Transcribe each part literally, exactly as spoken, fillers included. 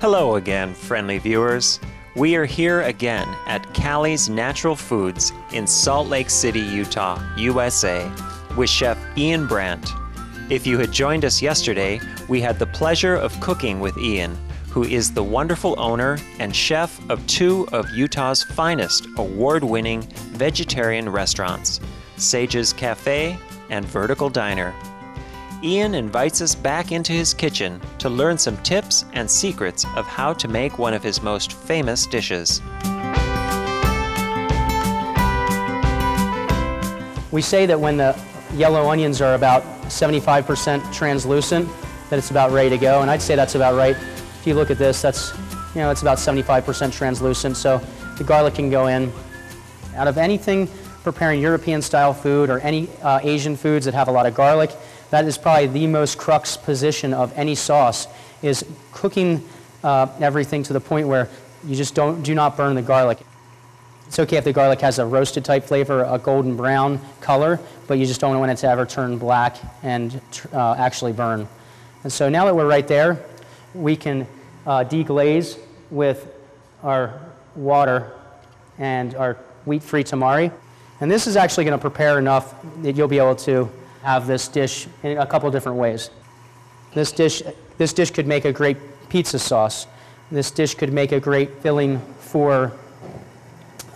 Hello again, friendly viewers. We are here again at Cali's Natural Foods in Salt Lake City, Utah, U S A, with Chef Ian Brandt. If you had joined us yesterday, we had the pleasure of cooking with Ian, who is the wonderful owner and chef of two of Utah's finest award-winning vegetarian restaurants, Sage's Cafe and Vertical Diner. Ian invites us back into his kitchen to learn some tips and secrets of how to make one of his most famous dishes. We say that when the yellow onions are about seventy-five percent translucent, that it's about ready to go, and I'd say that's about right. If you look at this, that's, you know, it's about seventy-five percent translucent, so the garlic can go in. Out of anything preparing European-style food or any uh, Asian foods that have a lot of garlic, that is probably the most crux position of any sauce, is cooking uh, everything to the point where you just don't, do not burn the garlic. It's okay if the garlic has a roasted type flavor, a golden brown color, but you just don't want it to ever turn black and uh, actually burn. And so now that we're right there, we can uh, deglaze with our water and our wheat-free tamari. And this is actually going to prepare enough that you'll be able to have this dish in a couple different ways. This dish, this dish could make a great pizza sauce. This dish could make a great filling for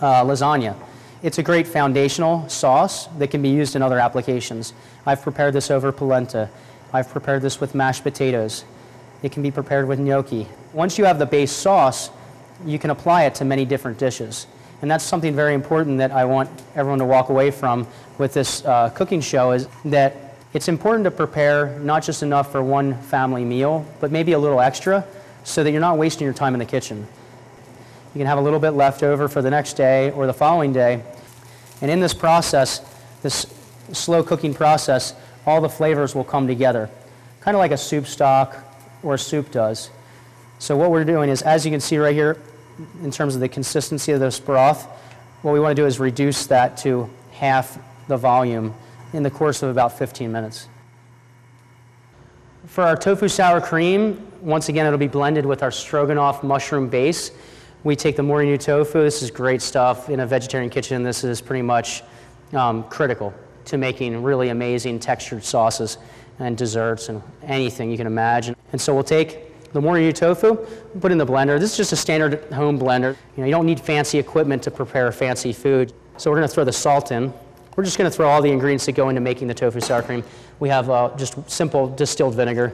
uh, lasagna. It's a great foundational sauce that can be used in other applications. I've prepared this over polenta. I've prepared this with mashed potatoes. It can be prepared with gnocchi. Once you have the base sauce, you can apply it to many different dishes. And that's something very important that I want everyone to walk away from with this uh, cooking show, is that it's important to prepare not just enough for one family meal, but maybe a little extra so that you're not wasting your time in the kitchen. You can have a little bit left over for the next day or the following day. And in this process, this slow cooking process, all the flavors will come together, kind of like a soup stock or a soup does. So what we're doing is, as you can see right here, in terms of the consistency of this broth, what we want to do is reduce that to half the volume in the course of about fifteen minutes. For our tofu sour cream, once again, it'll be blended with our stroganoff mushroom base. We take the Mori-Nu tofu. This is great stuff. In a vegetarian kitchen, this is pretty much um, critical to making really amazing textured sauces and desserts and anything you can imagine. And so we'll take the Mori-Nu tofu, put in the blender. This is just a standard home blender. You know, you don't need fancy equipment to prepare fancy food. So we're going to throw the salt in. We're just going to throw all the ingredients that go into making the tofu sour cream. We have uh, just simple distilled vinegar.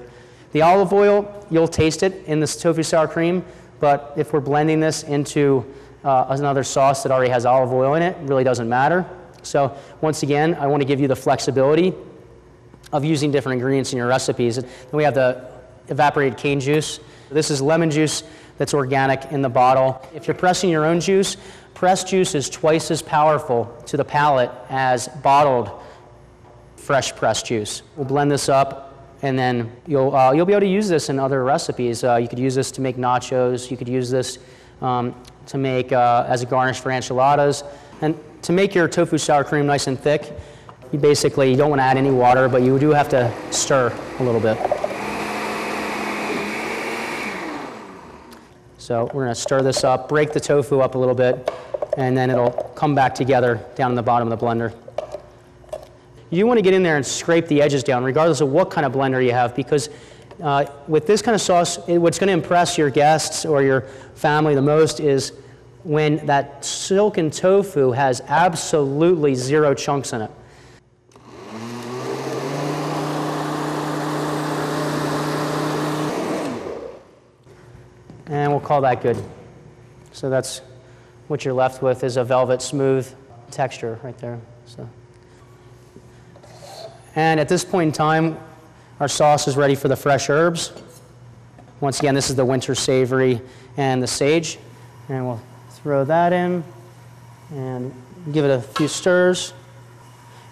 The olive oil, you'll taste it in this tofu sour cream, but if we're blending this into uh, another sauce that already has olive oil in it, it really doesn't matter. So once again, I want to give you the flexibility of using different ingredients in your recipes. Then we have the evaporated cane juice. This is lemon juice that's organic in the bottle. If you're pressing your own juice, pressed juice is twice as powerful to the palate as bottled fresh pressed juice. We'll blend this up, and then you'll, uh, you'll be able to use this in other recipes. Uh, you could use this to make nachos. You could use this um, to make uh, as a garnish for enchiladas. And to make your tofu sour cream nice and thick, you basically you don't want to add any water, but you do have to stir a little bit. So we're going to stir this up, break the tofu up a little bit, and then it'll come back together down in the bottom of the blender. You want to get in there and scrape the edges down, regardless of what kind of blender you have, because uh, with this kind of sauce, it, what's going to impress your guests or your family the most is when that silken tofu has absolutely zero chunks in it. And we'll call that good. So that's what you're left with, is a velvet smooth texture right there. So. And at this point in time, our sauce is ready for the fresh herbs. Once again, this is the winter savory and the sage. And we'll throw that in and give it a few stirs.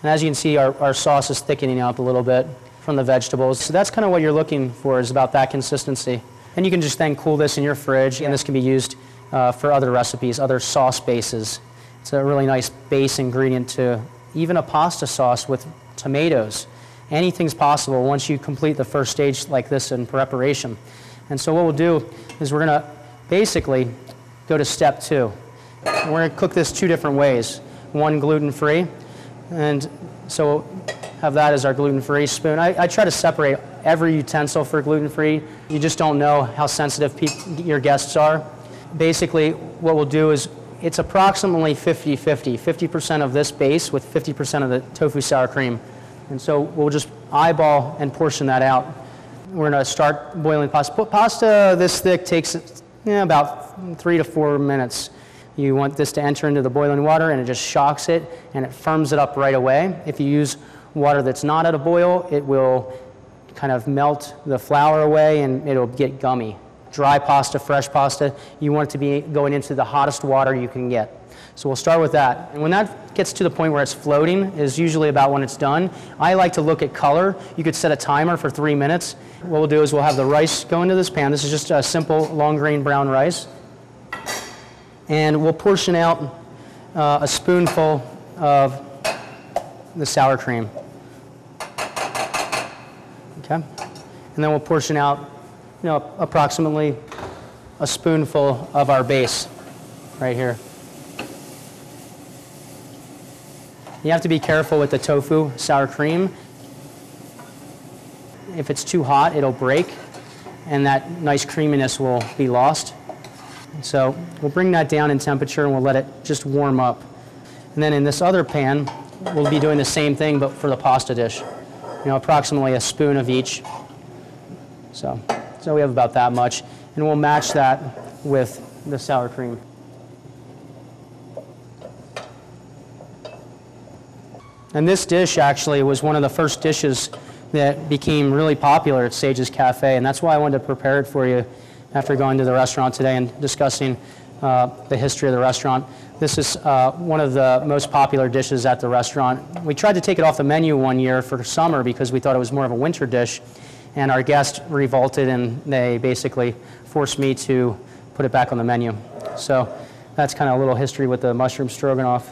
And as you can see, our, our sauce is thickening up a little bit from the vegetables. So that's kind of what you're looking for, is about that consistency. And you can just then cool this in your fridge, and this can be used uh, for other recipes, other sauce bases. It's a really nice base ingredient to even a pasta sauce with tomatoes. Anything's possible once you complete the first stage like this in preparation. And so what we'll do is we're going to basically go to step two. And we're going to cook this two different ways. One, gluten-free, and so we'll have that as our gluten-free spoon. I, I try to separate every utensil for gluten-free. You just don't know how sensitive your guests are. Basically, what we'll do is it's approximately fifty fifty, fifty percent of this base with fifty percent of the tofu sour cream. And so we'll just eyeball and portion that out. We're going to start boiling pasta. Pasta this thick takes yeah, about three to four minutes. You want this to enter into the boiling water, and it just shocks it, and it firms it up right away. If you use water that's not at a boil, it will kind of melt the flour away, and it'll get gummy. Dry pasta, fresh pasta, you want it to be going into the hottest water you can get. So we'll start with that. And when that gets to the point where it's floating is usually about when it's done. I like to look at color. You could set a timer for three minutes. What we'll do is we'll have the rice go into this pan. This is just a simple long grain brown rice. And we'll portion out uh, a spoonful of the sour cream. Okay. And then we'll portion out, you know, approximately a spoonful of our base right here. You have to be careful with the tofu sour cream. If it's too hot, it'll break, and that nice creaminess will be lost. So we'll bring that down in temperature, and we'll let it just warm up. And then in this other pan, we'll be doing the same thing, but for the pasta dish. You know, approximately a spoon of each. So, so we have about that much. And we'll match that with the sour cream. And this dish actually was one of the first dishes that became really popular at Sage's Cafe, and that's why I wanted to prepare it for you after going to the restaurant today and discussing uh, the history of the restaurant. This is uh, one of the most popular dishes at the restaurant. We tried to take it off the menu one year for summer because we thought it was more of a winter dish, and our guest revolted, and they basically forced me to put it back on the menu. So that's kind of a little history with the mushroom stroganoff.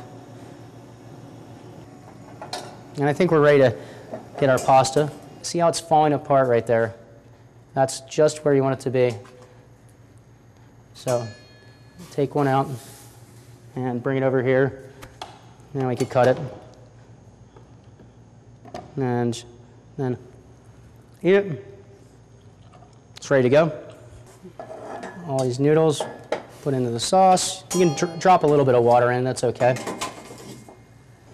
And I think we're ready to get our pasta. See how it's falling apart right there? That's just where you want it to be. So take one out and bring it over here. Now we could cut it. And then eat it. It's ready to go. All these noodles put into the sauce. You can dr- drop a little bit of water in, that's okay.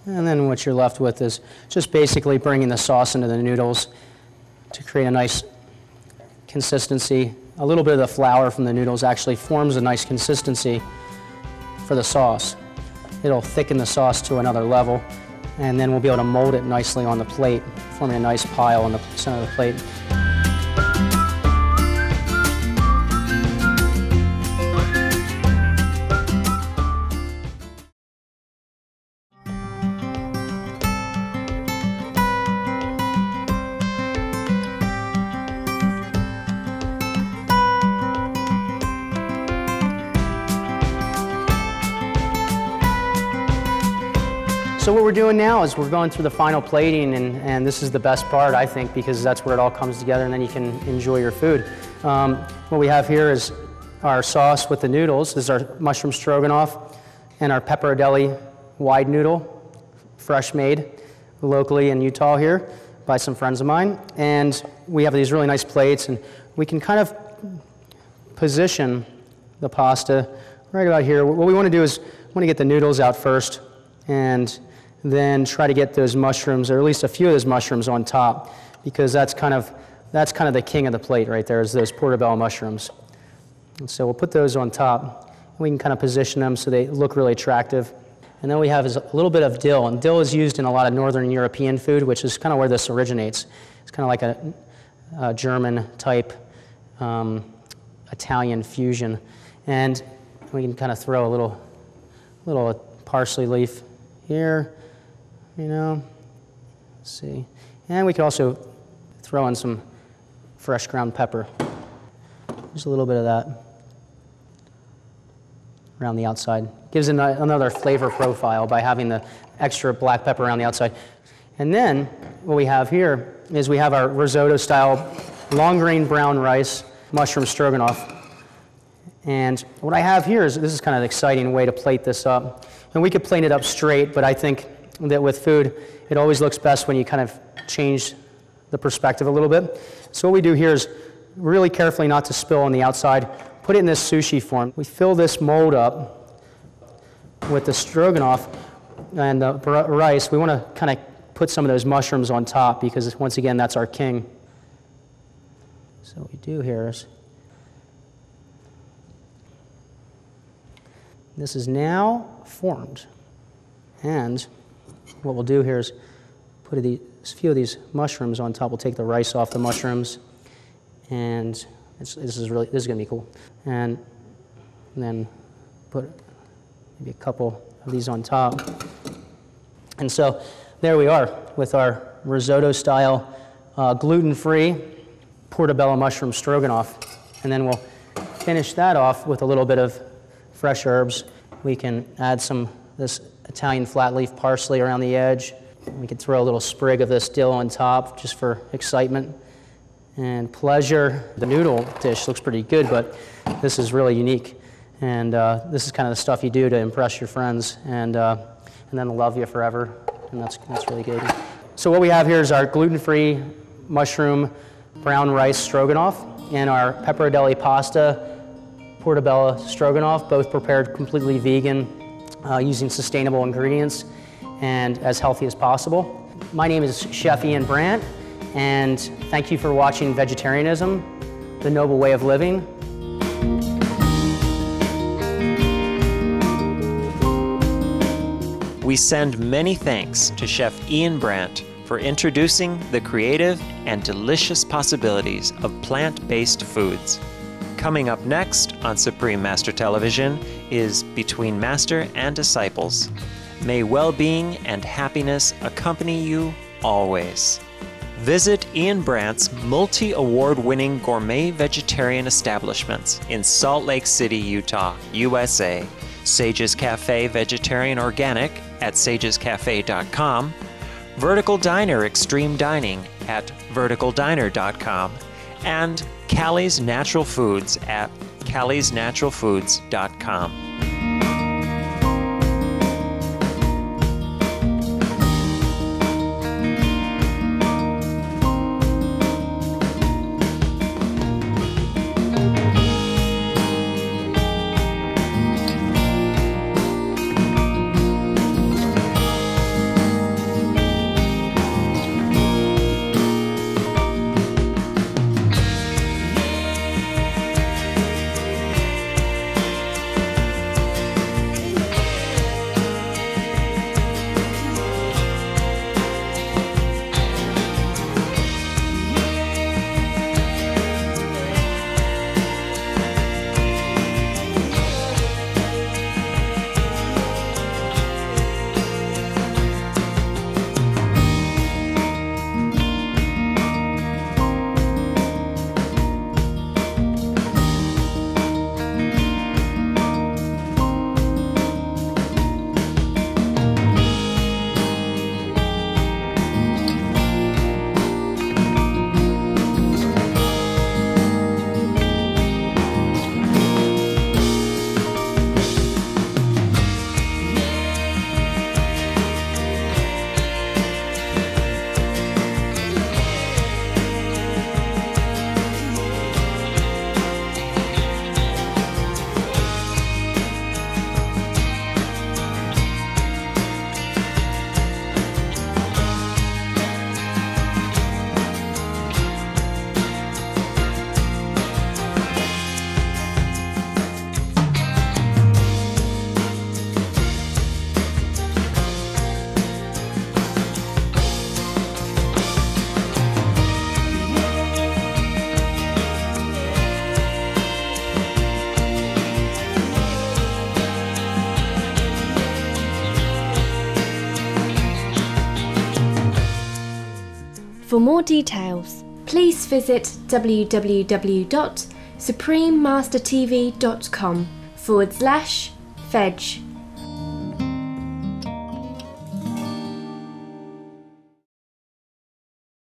And then what you're left with is just basically bringing the sauce into the noodles to create a nice consistency. A little bit of the flour from the noodles actually forms a nice consistency for the sauce. It'll thicken the sauce to another level, and then we'll be able to mold it nicely on the plate, forming a nice pile on the center of the plate. So what we're doing now is we're going through the final plating, and, and this is the best part, I think, because that's where it all comes together, and then you can enjoy your food. Um, what we have here is our sauce with the noodles. This is our mushroom stroganoff and our pappardelle wide noodle, fresh made locally in Utah here by some friends of mine. And we have these really nice plates, and we can kind of position the pasta right about here. What we want to do is we want to get the noodles out first, and then try to get those mushrooms, or at least a few of those mushrooms on top, because that's kind of, that's kind of the king of the plate right there, is those portobello mushrooms. And so we'll put those on top, and we can kind of position them so they look really attractive. And then we have is a little bit of dill, and dill is used in a lot of Northern European food, which is kind of where this originates. It's kind of like a, a German-type um, Italian fusion. And we can kind of throw a little, little parsley leaf here, you know, let's see. And we could also throw in some fresh ground pepper. Just a little bit of that around the outside. Gives it another flavor profile by having the extra black pepper around the outside. And then what we have here is we have our risotto style long grain brown rice mushroom stroganoff. And what I have here is, this is kind of an exciting way to plate this up. And we could plate it up straight, but I think that with food, it always looks best when you kind of change the perspective a little bit. So what we do here is really carefully not to spill on the outside, put it in this sushi form. We fill this mold up with the stroganoff and the rice. We want to kind of put some of those mushrooms on top because, once again, that's our king. So what we do here is, this is now formed. And what we'll do here is put a few of these mushrooms on top. We'll take the rice off the mushrooms. And it's, this is really, this is going to be cool. And, and then put maybe a couple of these on top. And so there we are with our risotto-style uh, gluten-free portobello mushroom stroganoff. And then we'll finish that off with a little bit of fresh herbs. We can add some this Italian flat leaf parsley around the edge. We could throw a little sprig of this dill on top just for excitement and pleasure. The noodle dish looks pretty good, but this is really unique. And uh, this is kind of the stuff you do to impress your friends, and, uh, and then they'll love you forever. And that's, that's really good. So what we have here is our gluten-free mushroom brown rice stroganoff and our pappardelle pasta portobello stroganoff, both prepared completely vegan, uh, using sustainable ingredients and as healthy as possible. My name is Chef Ian Brandt, and thank you for watching Vegetarianism, the Noble Way of Living. We send many thanks to Chef Ian Brandt for introducing the creative and delicious possibilities of plant-based foods. Coming up next on Supreme Master Television is Between Master and Disciples. May well-being and happiness accompany you always. Visit Ian Brandt's multi-award-winning gourmet vegetarian establishments in Salt Lake City, Utah, U S A. Sage's Cafe Vegetarian Organic at sages cafe dot com. Vertical Diner Extreme Dining at vertical diner dot com. And Cali's Natural Foods at calis natural foods dot com. For more details, please visit w w w dot supreme master t v dot com forward slash veg.